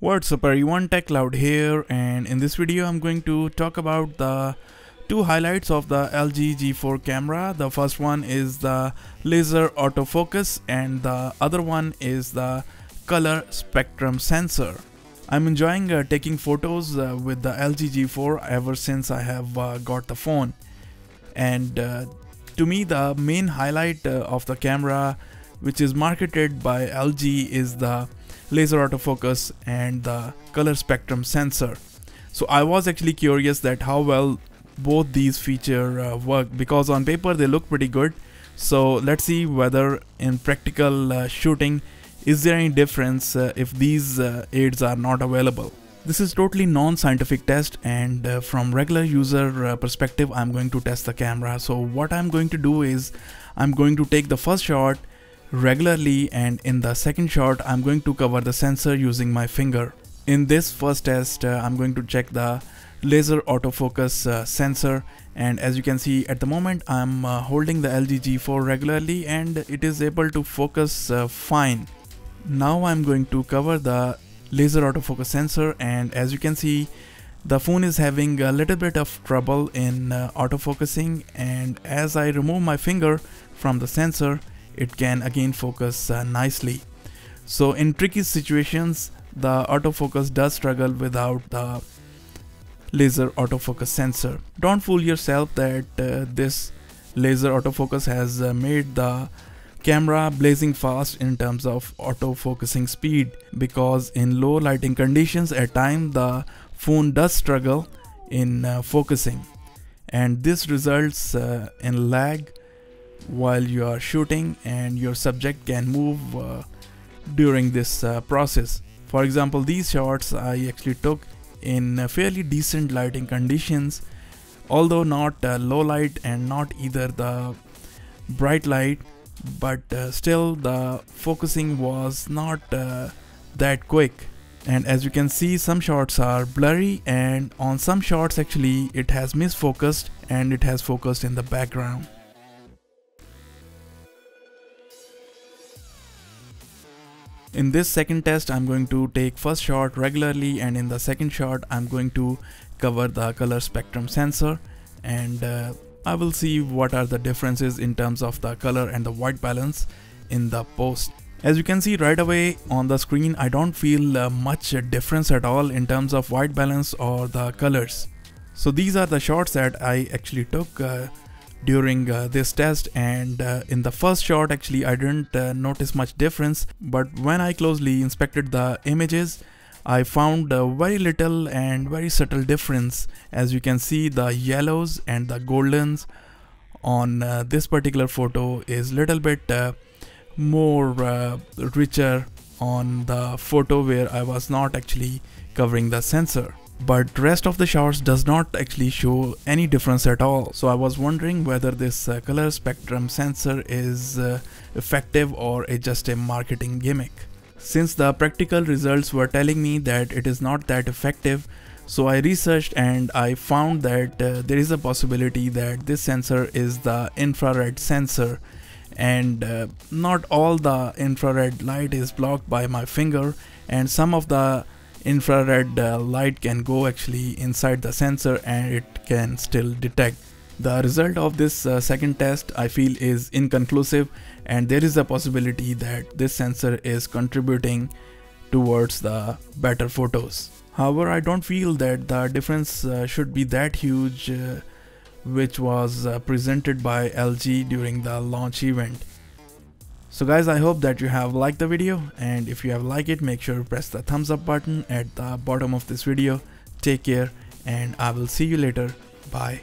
What's up everyone, TechCloud here, and in this video I'm going to talk about the two highlights of the LG G4 camera. The first one is the laser autofocus and the other one is the color spectrum sensor. I'm enjoying taking photos with the LG G4 ever since I have got the phone, and to me the main highlight of the camera, which is marketed by LG, is the laser autofocus and the color spectrum sensor. So I was actually curious that how well both these feature work, because on paper they look pretty good. So let's see whether in practical shooting is there any difference if these aids are not available. This is totally non-scientific test, and from regular user perspective I'm going to test the camera. So what I'm going to do is I'm going to take the first shot regularly, and in the second shot I'm going to cover the sensor using my finger. In this first test I'm going to check the laser autofocus sensor, and as you can see at the moment I'm holding the LG G4 regularly and it is able to focus fine. Now I'm going to cover the laser autofocus sensor, and as you can see the phone is having a little bit of trouble in autofocusing, and as I remove my finger from the sensor it can again focus nicely. So in tricky situations the autofocus does struggle without the laser autofocus sensor. Don't fool yourself that this laser autofocus has made the camera blazing fast in terms of autofocusing speed, because in low lighting conditions at times the phone does struggle in focusing, and this results in lag while you are shooting, and your subject can move during this process. For example, these shots I actually took in fairly decent lighting conditions, although not low light and not either the bright light, but still the focusing was not that quick. And as you can see some shots are blurry, and on some shots actually it has misfocused and it has focused in the background. In this second test I'm going to take first shot regularly, and in the second shot I'm going to cover the color spectrum sensor, and I will see what are the differences in terms of the color and the white balance in the post. As you can see right away on the screen I don't feel much difference at all in terms of white balance or the colors. So these are the shots that I actually took during this test, and in the first shot actually I didn't notice much difference, but when I closely inspected the images I found very little and very subtle difference. As you can see the yellows and the goldens on this particular photo is little bit more richer on the photo where I was not actually covering the sensor. But rest of the shots does not actually show any difference at all. So I was wondering whether this color spectrum sensor is effective or it's just a marketing gimmick. Since the practical results were telling me that it is not that effective, so I researched and I found that there is a possibility that this sensor is the infrared sensor, and not all the infrared light is blocked by my finger, and some of the infrared light can go actually inside the sensor and it can still detect. The result of this second test I feel is inconclusive, and there is a possibility that this sensor is contributing towards the better photos. However, I don't feel that the difference should be that huge which was presented by LG during the launch event. So guys, I hope that you have liked the video, and if you have liked it, make sure to press the thumbs up button at the bottom of this video. Take care, and I will see you later. Bye.